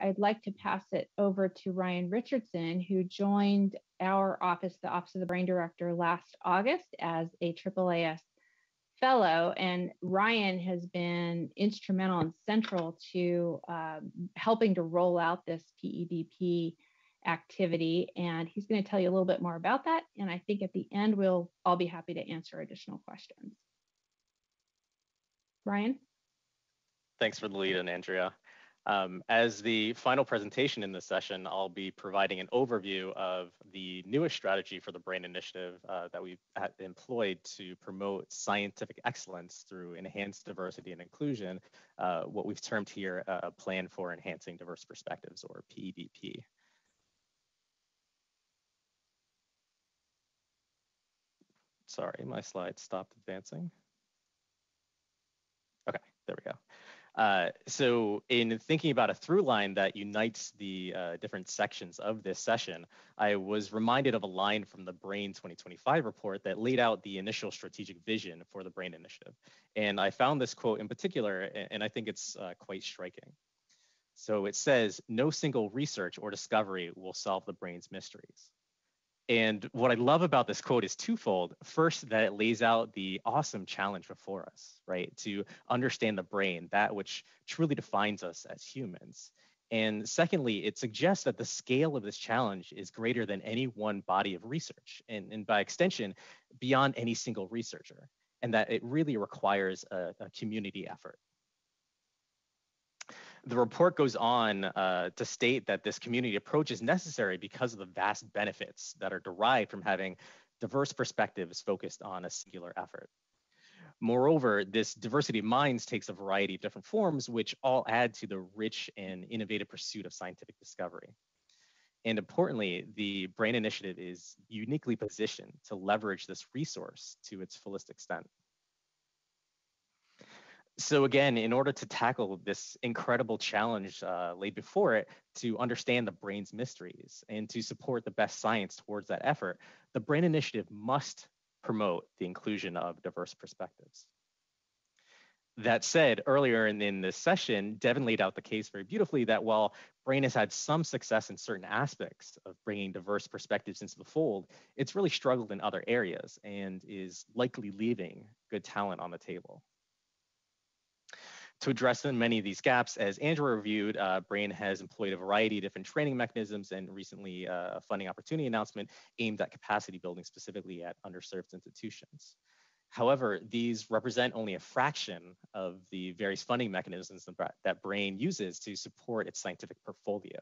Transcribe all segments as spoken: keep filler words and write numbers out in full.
I'd like to pass it over to Ryan Richardson, who joined our office, the Office of the BRAIN Director, last August as a triple A S fellow. And Ryan has been instrumental and central to uh, helping to roll out this P E D P activity. And he's going to tell you a little bit more about that. And I think at the end, we'll all be happy to answer additional questions. Ryan? Thanks for the lead in, Andrea. Um, as the final presentation in this session, I'll be providing an overview of the newest strategy for the BRAIN initiative uh, that we've employed to promote scientific excellence through enhanced diversity and inclusion, uh, what we've termed here uh, a Plan for Enhancing Diverse Perspectives, or P E D P. Sorry, my slide stopped advancing. Okay, there we go. Uh, so in thinking about a through line that unites the uh, different sections of this session, I was reminded of a line from the BRAIN twenty twenty-five report that laid out the initial strategic vision for the BRAIN initiative. And I found this quote in particular, and I think it's uh, quite striking. So it says, "No single research or discovery will solve the brain's mysteries." And what I love about this quote is twofold. First, that it lays out the awesome challenge before us, right? To understand the brain, that which truly defines us as humans. And secondly, it suggests that the scale of this challenge is greater than any one body of research, and, and by extension, beyond any single researcher, and that it really requires a, a community effort. The report goes on uh, to state that this community approach is necessary because of the vast benefits that are derived from having diverse perspectives focused on a singular effort. Moreover, this diversity of minds takes a variety of different forms, which all add to the rich and innovative pursuit of scientific discovery. And importantly, the BRAIN initiative is uniquely positioned to leverage this resource to its fullest extent. So again, in order to tackle this incredible challenge uh, laid before it, to understand the brain's mysteries and to support the best science towards that effort, the BRAIN initiative must promote the inclusion of diverse perspectives. That said, earlier in, in this session, Devin laid out the case very beautifully that while BRAIN has had some success in certain aspects of bringing diverse perspectives into the fold, it's really struggled in other areas and is likely leaving good talent on the table. To address many of these gaps, as Andrew reviewed, uh, BRAIN has employed a variety of different training mechanisms and recently uh, a funding opportunity announcement aimed at capacity building specifically at underserved institutions. However, these represent only a fraction of the various funding mechanisms that BRAIN uses to support its scientific portfolio.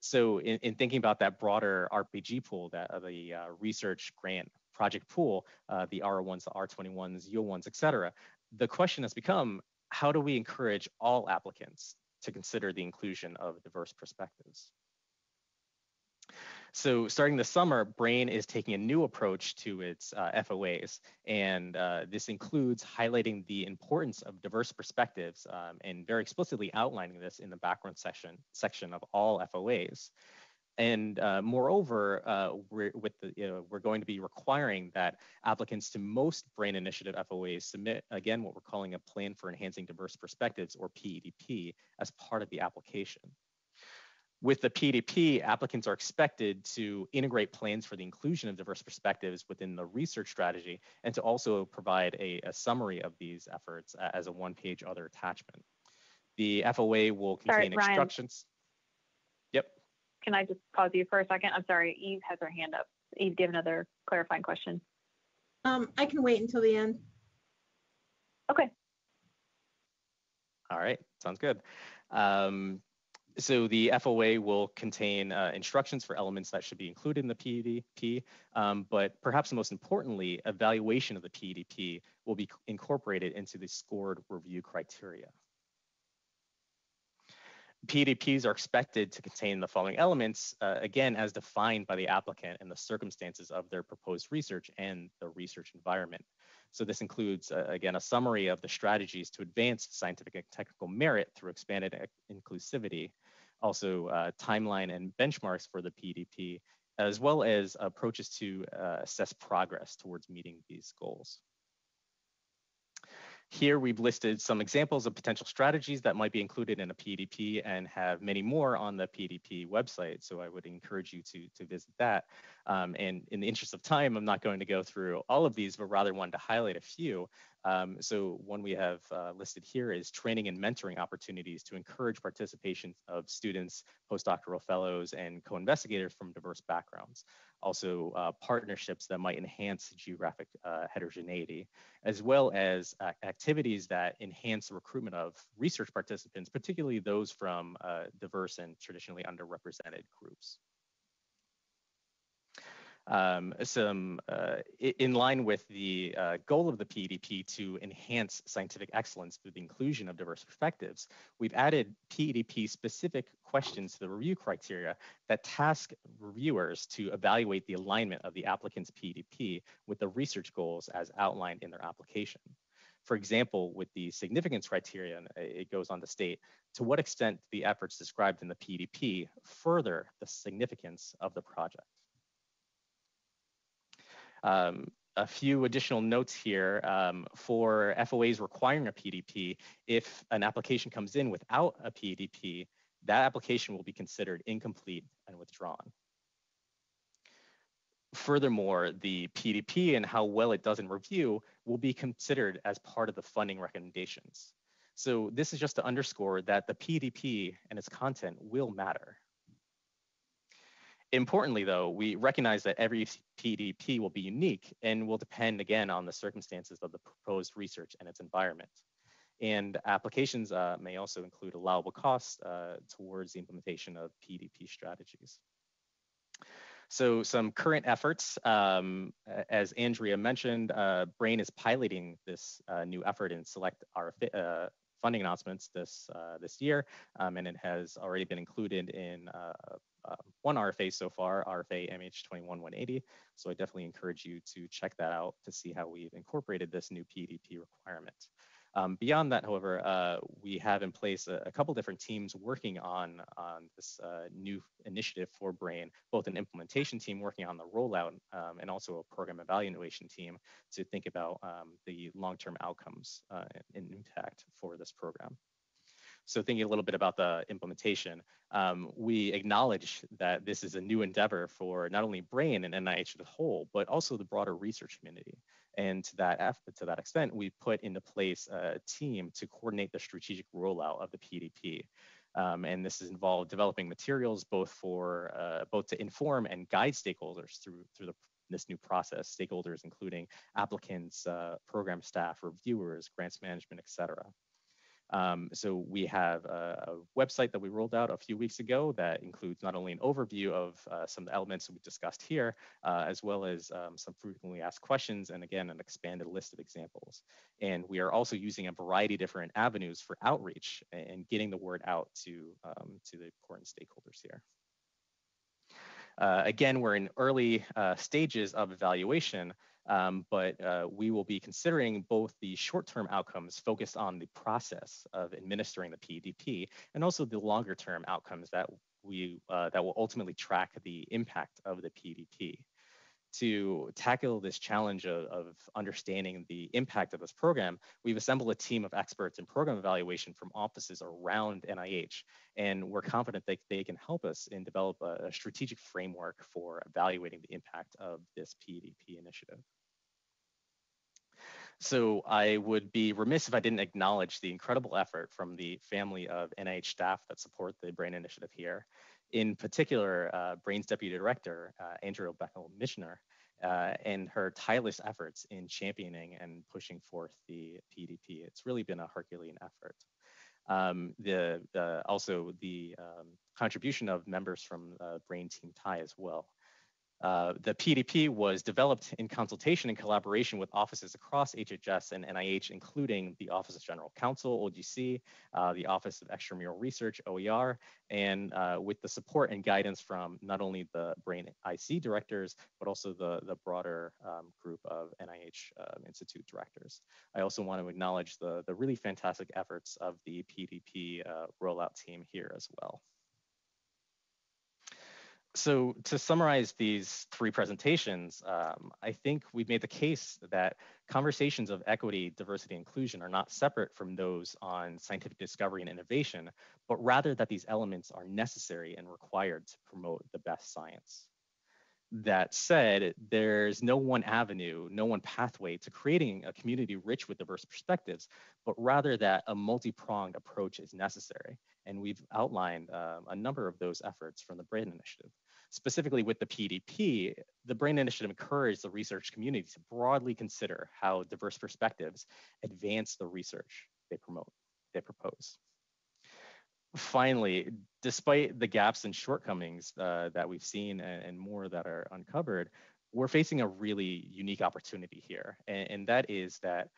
So in, in thinking about that broader R P G pool, that uh, the uh, research grant project pool, uh, the R oh ones, the R twenty-ones, U oh ones, et cetera, the question has become, how do we encourage all applicants to consider the inclusion of diverse perspectives? So starting this summer, BRAIN is taking a new approach to its uh, F O As, and uh, this includes highlighting the importance of diverse perspectives um, and very explicitly outlining this in the background section, section of all F O As. And uh, moreover, uh, we're, with the, you know, we're going to be requiring that applicants to most BRAIN initiative F O As submit, again, what we're calling a Plan for Enhancing Diverse Perspectives, or P E D P, as part of the application. With the P E D P, applicants are expected to integrate plans for the inclusion of diverse perspectives within the research strategy, and to also provide a, a summary of these efforts as a one-page other attachment. The F O A will contain Sorry, instructions. Ryan. Can I just pause you for a second? I'm sorry, Eve has her hand up. Eve, do you have another clarifying question? Um, I can wait until the end. Okay. All right, sounds good. Um, so the F O A will contain uh, instructions for elements that should be included in the P E D P, um, but perhaps most importantly, evaluation of the P E D P will be incorporated into the scored review criteria. P E D Ps are expected to contain the following elements, uh, again, as defined by the applicant and the circumstances of their proposed research and the research environment. So this includes, uh, again, a summary of the strategies to advance scientific and technical merit through expanded inclusivity, also uh, timeline and benchmarks for the P E D P, as well as approaches to uh, assess progress towards meeting these goals. Here we've listed some examples of potential strategies that might be included in a P E D P and have many more on the P E D P website. So I would encourage you to, to visit that. Um, and in the interest of time, I'm not going to go through all of these, but rather wanted to highlight a few. Um, so one we have uh, listed here is training and mentoring opportunities to encourage participation of students, postdoctoral fellows, and co-investigators from diverse backgrounds. Also uh, partnerships that might enhance geographic uh, heterogeneity, as well as uh, activities that enhance the recruitment of research participants, particularly those from uh, diverse and traditionally underrepresented groups. Um, some uh, in line with the uh, goal of the P E D P to enhance scientific excellence through the inclusion of diverse perspectives, we've added P E D P-specific questions to the review criteria that task reviewers to evaluate the alignment of the applicant's P E D P with the research goals as outlined in their application. For example, with the significance criteria, it goes on to state to what extent the efforts described in the P E D P further the significance of the project. Um, a few additional notes here um, for F O As requiring a P E D P. If an application comes in without a P E D P, that application will be considered incomplete and withdrawn. Furthermore, the P E D P and how well it does in review will be considered as part of the funding recommendations. So this is just to underscore that the P E D P and its content will matter. Importantly, though, we recognize that every P E D P will be unique and will depend, again, on the circumstances of the proposed research and its environment. And applications uh, may also include allowable costs uh, towards the implementation of P E D P strategies. So some current efforts, um, as Andrea mentioned, uh, BRAIN is piloting this uh, new effort in select R F I, uh, funding announcements this, uh, this year, um, and it has already been included in uh, Uh, one R F A so far, R F A M H two one one eight zero. So I definitely encourage you to check that out to see how we've incorporated this new P E D P requirement. Um, beyond that, however, uh, we have in place a, a couple different teams working on, on this uh, new initiative for BRAIN, both an implementation team working on the rollout um, and also a program evaluation team to think about um, the long-term outcomes uh, and impact for this program. So thinking a little bit about the implementation, um, we acknowledge that this is a new endeavor for not only BRAIN and N I H as a whole, but also the broader research community. And to that, to that extent, we put into place a team to coordinate the strategic rollout of the P E D P. Um, and this has involved developing materials both for uh, both to inform and guide stakeholders through through the this new process. Stakeholders including applicants, uh, program staff, reviewers, grants management, et cetera. Um, so we have a, a website that we rolled out a few weeks ago that includes not only an overview of uh, some of the elements that we discussed here, uh, as well as um, some frequently asked questions, and again, an expanded list of examples. And we are also using a variety of different avenues for outreach and getting the word out to, um, to the important stakeholders here. Uh, again, we're in early uh, stages of evaluation, Um, but uh, we will be considering both the short-term outcomes focused on the process of administering the P E D P and also the longer-term outcomes that we uh, that will ultimately track the impact of the P E D P. To tackle this challenge of, of understanding the impact of this program, we've assembled a team of experts in program evaluation from offices around N I H, and we're confident that they can help us in develop a, a strategic framework for evaluating the impact of this P E D P initiative. So I would be remiss if I didn't acknowledge the incredible effort from the family of N I H staff that support the BRAIN initiative here. In particular, uh, BRAIN's Deputy Director, uh, Andrea Beckel-Mishner, uh, and her tireless efforts in championing and pushing forth the P E D P. It's really been a Herculean effort. Um, the, the, also, the um, contribution of members from uh, BRAIN Team TIE as well. Uh, the P E D P was developed in consultation and collaboration with offices across H H S and N I H, including the Office of General Counsel, O G C, uh, the Office of Extramural Research, O E R, and uh, with the support and guidance from not only the BRAIN I C directors, but also the, the broader um, group of N I H um, Institute directors. I also want to acknowledge the, the really fantastic efforts of the P E D P uh, rollout team here as well. So to summarize these three presentations, um, I think we've made the case that conversations of equity, diversity, and inclusion are not separate from those on scientific discovery and innovation, but rather that these elements are necessary and required to promote the best science. That said, there's no one avenue, no one pathway to creating a community rich with diverse perspectives, but rather that a multi-pronged approach is necessary. And we've outlined um, a number of those efforts from the BRAIN Initiative. Specifically with the P E D P, the BRAIN Initiative encouraged the research community to broadly consider how diverse perspectives advance the research they promote, they propose. Finally, despite the gaps and shortcomings uh, that we've seen and, and more that are uncovered, we're facing a really unique opportunity here. And, and that is that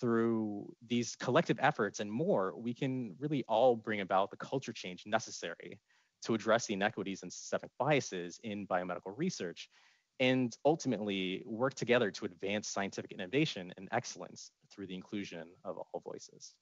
through these collective efforts and more, we can really all bring about the culture change necessary to address the inequities and systemic biases in biomedical research, and ultimately work together to advance scientific innovation and excellence through the inclusion of all voices.